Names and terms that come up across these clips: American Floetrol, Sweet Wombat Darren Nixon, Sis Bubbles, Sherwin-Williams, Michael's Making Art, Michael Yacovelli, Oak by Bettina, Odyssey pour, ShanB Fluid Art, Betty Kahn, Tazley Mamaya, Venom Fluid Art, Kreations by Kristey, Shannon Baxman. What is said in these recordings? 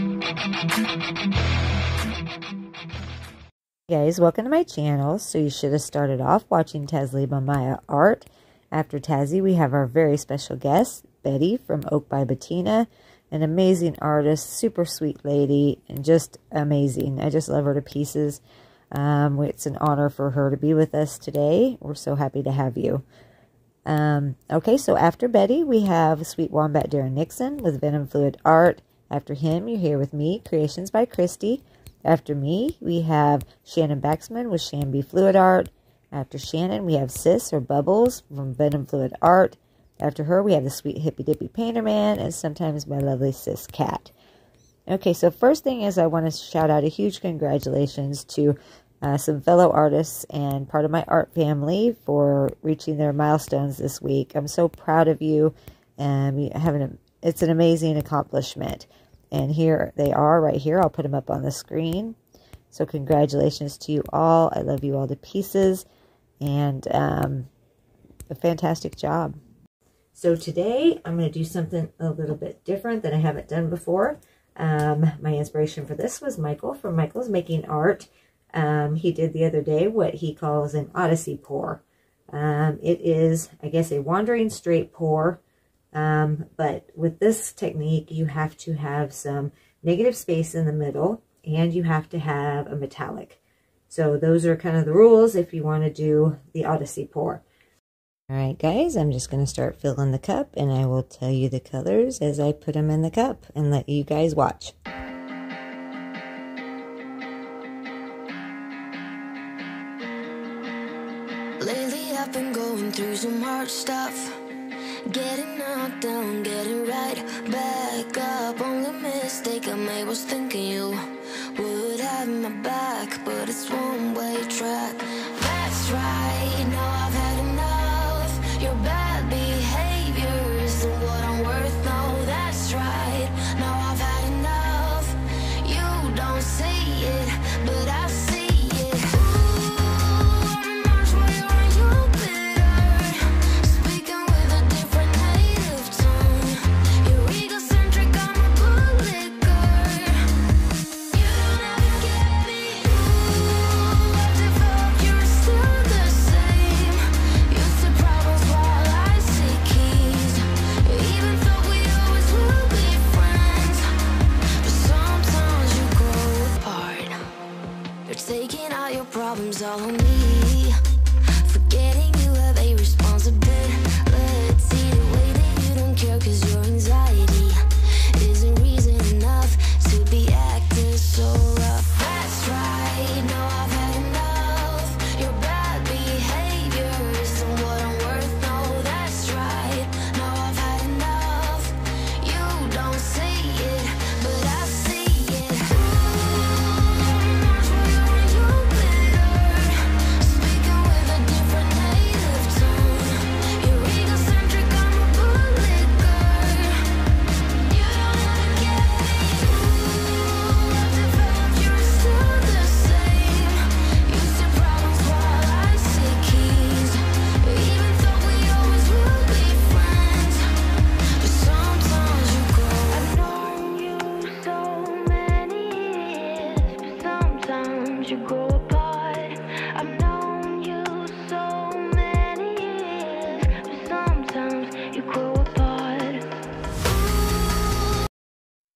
Hey guys, welcome to my channel. So you should have started off watching Tazley Mamaya art. After Tazzy, we have our very special guest, Betty from Oak by Bettina, an amazing artist, super sweet lady, and just amazing. I just love her to pieces. It's an honor for her to be with us today. We're so happy to have you. Okay, so after Betty, we have Sweet Wombat Darren Nixon with Venom Fluid Art. After him, you're here with me, Kreations by Kristey. After me, we have Shannon Baxman with ShanB Fluid Art. After Shannon, we have Sis or Bubbles from Venom Fluid Art. After her, we have the sweet hippy dippy painter man and sometimes my lovely Sis Cat. Okay, so first thing is I want to shout out a huge congratulations to some fellow artists and part of my art family for reaching their milestones this week. I'm so proud of you, and it's an amazing accomplishment. And here they are right here. I'll put them up on the screen. So congratulations to you all. I love you all to pieces, and a fantastic job. So today I'm going to do something a little bit different than I haven't done before. My inspiration for this was Michael from Michael's Making Art. He did the other day what he calls an Odyssey pour. It is, I guess, a wandering straight pour. But with this technique, you have to have some negative space in the middle, and you have to have a metallic. So those are kind of the rules if you want to do the Odyssey pour. Alright guys, I'm just going to start filling the cup, and I will tell you the colors as I put them in the cup and let you guys watch. Lately I've been going through some hard stuff, getting knocked down, getting right back up. Only mistake I made was thinking you would have my back, but it's one-way track. That's right, now I've had enough. Your bad behavior isn't what I'm worth. No, that's right, now I've had enough. You don't see it, but I see.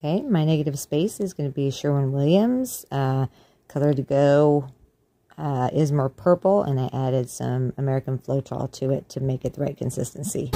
Okay, my negative space is going to be Sherwin-Williams. Color to go is more purple, and I added some American Floetrol to it to make it the right consistency.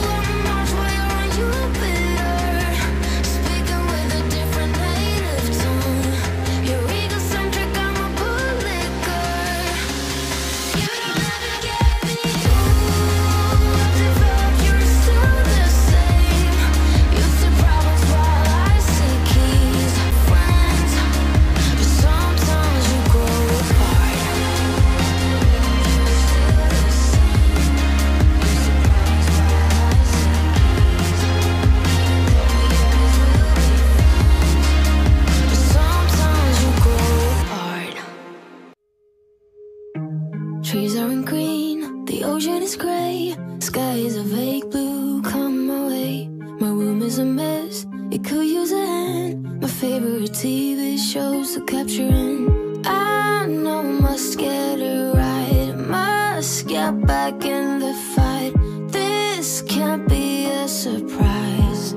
Trees are in green, the ocean is grey, sky is a vague blue, come my way. My room is a mess, it could use a hand, my favorite TV shows to capture in. I know I must get it right, must get back in the fight. This can't be a surprise,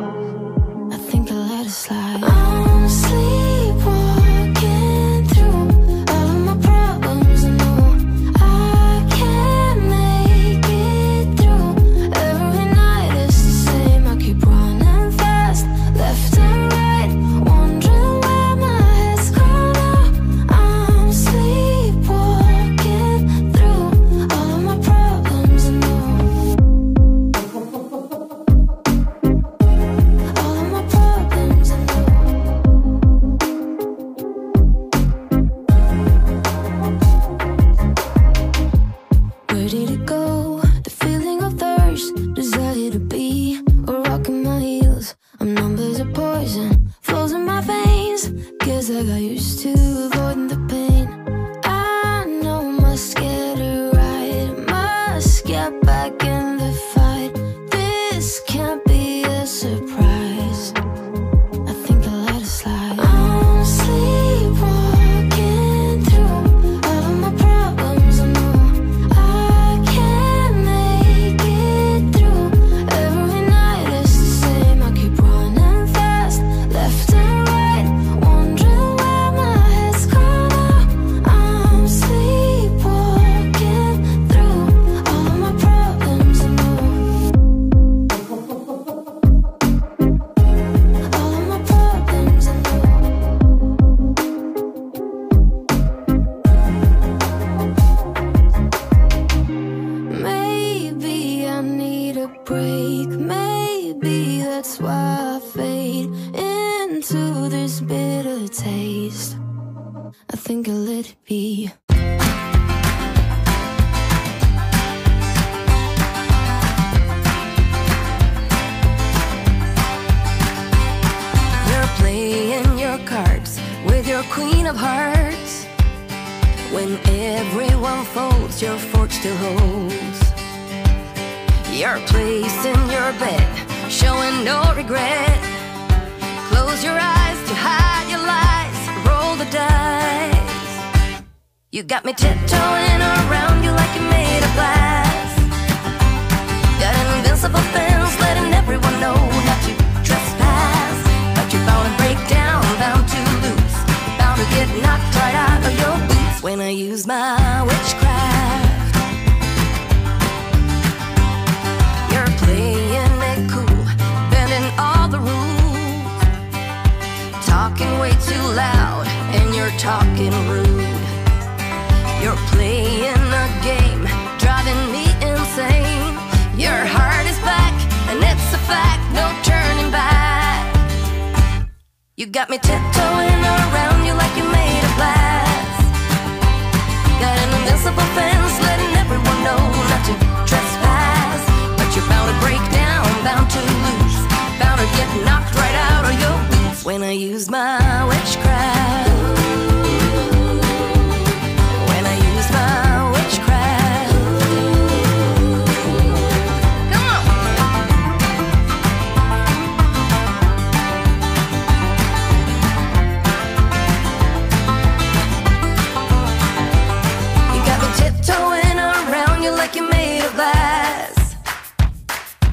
I think I'll let it slide. I'm sleepwalking through all of my problems, and no, I can't make it through. Every night is the same, I keep running fast, left and right, wondering where my head's gone up. I'm sleepwalking through all of my problems, and no, all of my problems, and no. Where did it go? The feeling of thirst, desire to be a rock in my heels. I'm numbers of poison, flows in my veins. Guess I got used to avoiding the pain. I know I must get it right, must get back in the fight. This can't be a surprise, I think I'll let it slide. I'm sleepwalking through all of my problems, and no, I can't make it through. Every night is the same, I keep running fast, left and right, wondering where my head's gone up. I'm sleepwalking through all of my problems, and no, all of my problems, and no. Maybe I need a break. Maybe that's why I fade into this bitter taste. I think I'll let it be. You're playing your cards with your queen of hearts. When everyone folds, your fork still holds. Your place in your bed, showing no regret. Close your eyes to hide your lies, roll the dice. You got me tiptoeing around you like you made of glass. Got an invincible fence, letting everyone know not to trespass. But you're bound to break down, bound to lose, bound to get knocked right out of your boots when I use my witchcraft. You're playing it cool, bending all the rules. Talking way too loud, and you're talking rude. You're playing a game, driving me insane. Your heart is black, and it's a fact, no turning back. You got me tiptoeing around you like you made of glass. Got an invincible fence, letting everyone know not to trespass. But you're bound to break down, bound to lose, bound to get knocked right out of your boots when I use my witchcraft. When I use my witchcraft. Come on. You got me tiptoeing around you like you made of glass.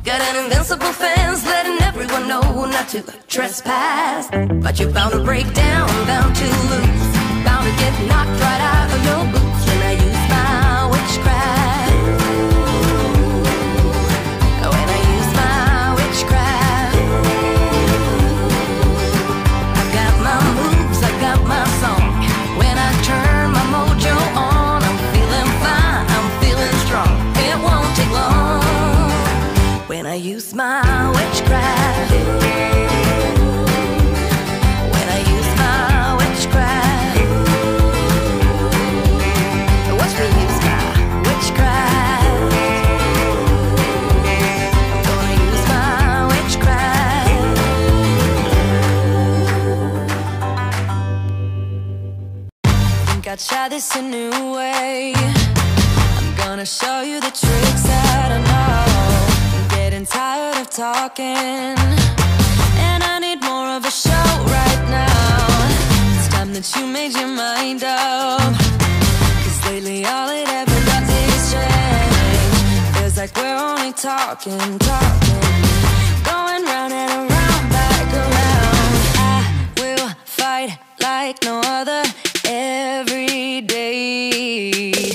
Got an invincible fence, letting everyone know not to trespass. But you're bound to break down, bound to lose, bound to get knocked right out of your boots when I use my witchcraft. When I use my witchcraft. I got my moves, I got my song. When I turn my mojo on, I'm feeling fine, I'm feeling strong. It won't take long when I use my witchcraft. When I use my witchcraft. Watch me use my witchcraft. I'm gonna use my witchcraft. Got shy, this a new way. I'm gonna show you the tricks that I know. I'm getting tired of talking, and I need more of a show right now. that you made your mind up. Cause lately all it ever does is change. Feels like we're only talking, going round and around, back around. I will fight like no other every day.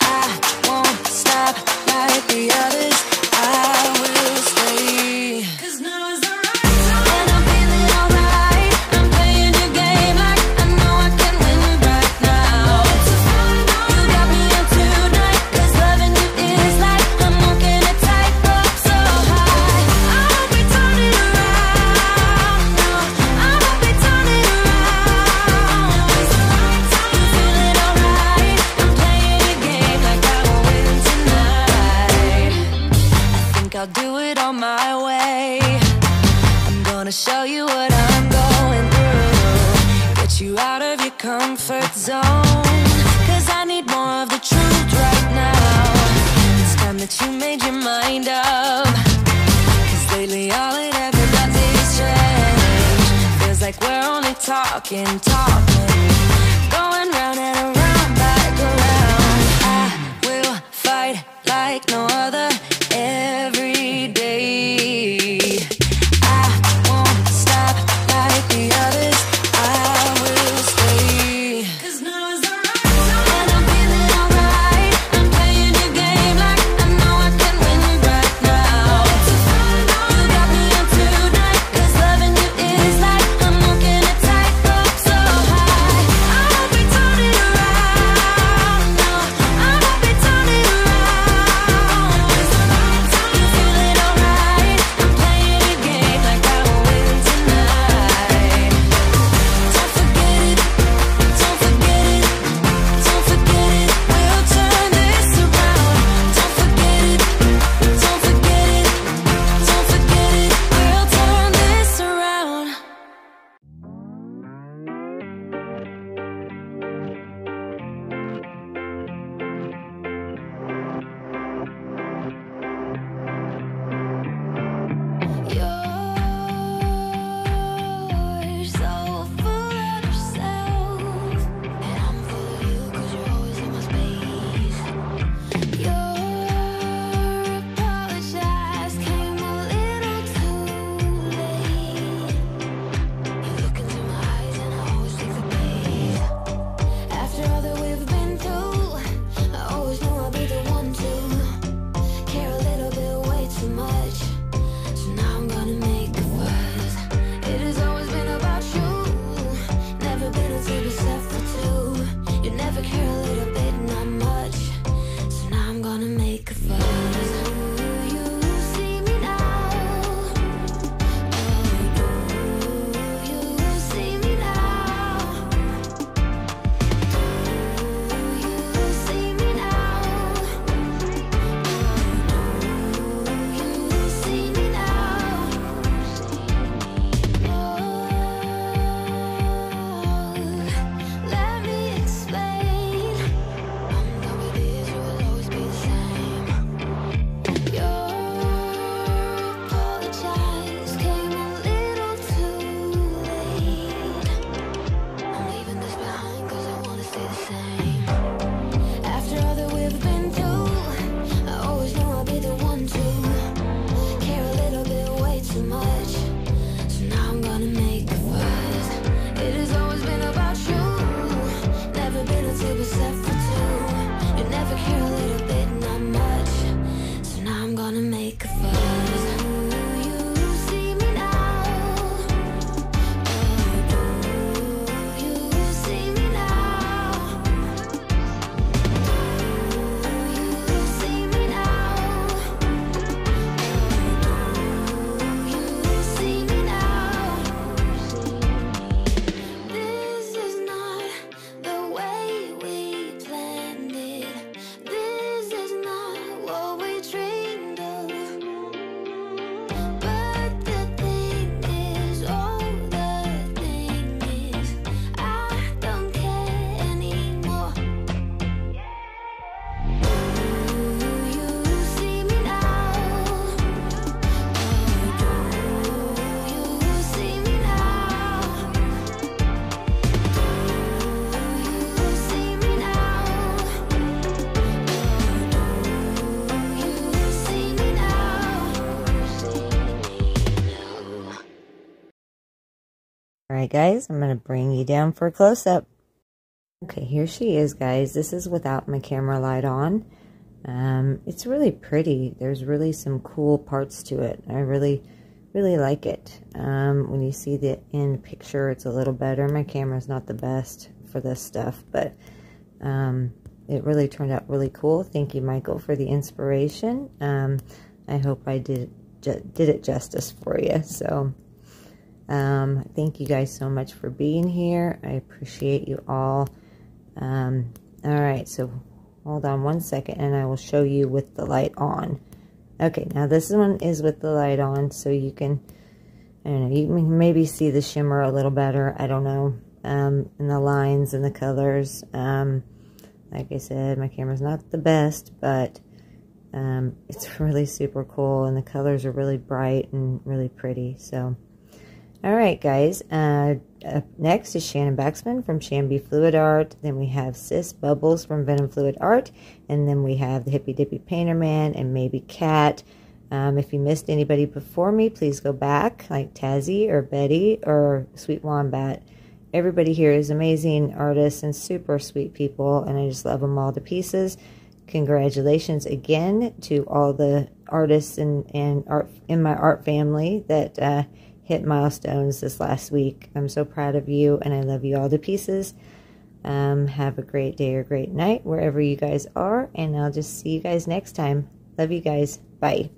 I won't stop like the others. I will stay. Cause now is the right time. And I'm feeling alright. I'm playing your game like I know I can win right now. You got me up tonight. Cause loving you is like I'm walking a tightrope so high. I'll be turning around. No, I'll be turning around. Now is the right time. I'm feeling alright. I'm playing your game like I will win tonight. I'll do it on my way. I'm gonna show you what I'm going through, get you out of your comfort zone. Cause I need more of the truth right now. It's time that you made your mind up. Cause lately all it ever does is change. Feels like we're only talking, going round and around, back around. I will fight like no other every day. I won't stop like the others. I will stay. Cause now is the right time. And I'm feeling alright. I'm playing your game like I know I can win right now. You got me up tonight. Cause loving you is like I'm walking a tightrope so high. Alright guys, I'm going to bring you down for a close-up. Okay, here she is guys. This is without my camera light on. It's really pretty. There's really some cool parts to it. I really like it. When you see the end picture, it's a little better. My camera's not the best for this stuff, but it really turned out really cool. Thank you, Michael, for the inspiration. I hope I did it justice for you. So thank you guys so much for being here. I appreciate you all. All right, so hold on one second and I will show you with the light on. Okay, now this one is with the light on, so you can, I don't know, you can maybe see the shimmer a little better. I don't know, and the lines and the colors. Like I said, my camera's not the best, but it's really super cool, and the colors are really bright and really pretty. So, all right, guys. Up next is Shannon Baxman from ShanB Fluid Art. Then we have Sis Bubbles from Venom Fluid Art. And then we have the Hippy Dippy Painter Man and Maybe Cat. If you missed anybody before me, please go back, like Tazzy or Betty or Sweet Wombat. Everybody here is amazing artists and super sweet people, and I just love them all to pieces. Congratulations again to all the artists and art in my art family that hit milestones this last week. I'm so proud of you, and I love you all to pieces. Have a great day or great night wherever you guys are, and I'll just see you guys next time. Love you guys. Bye.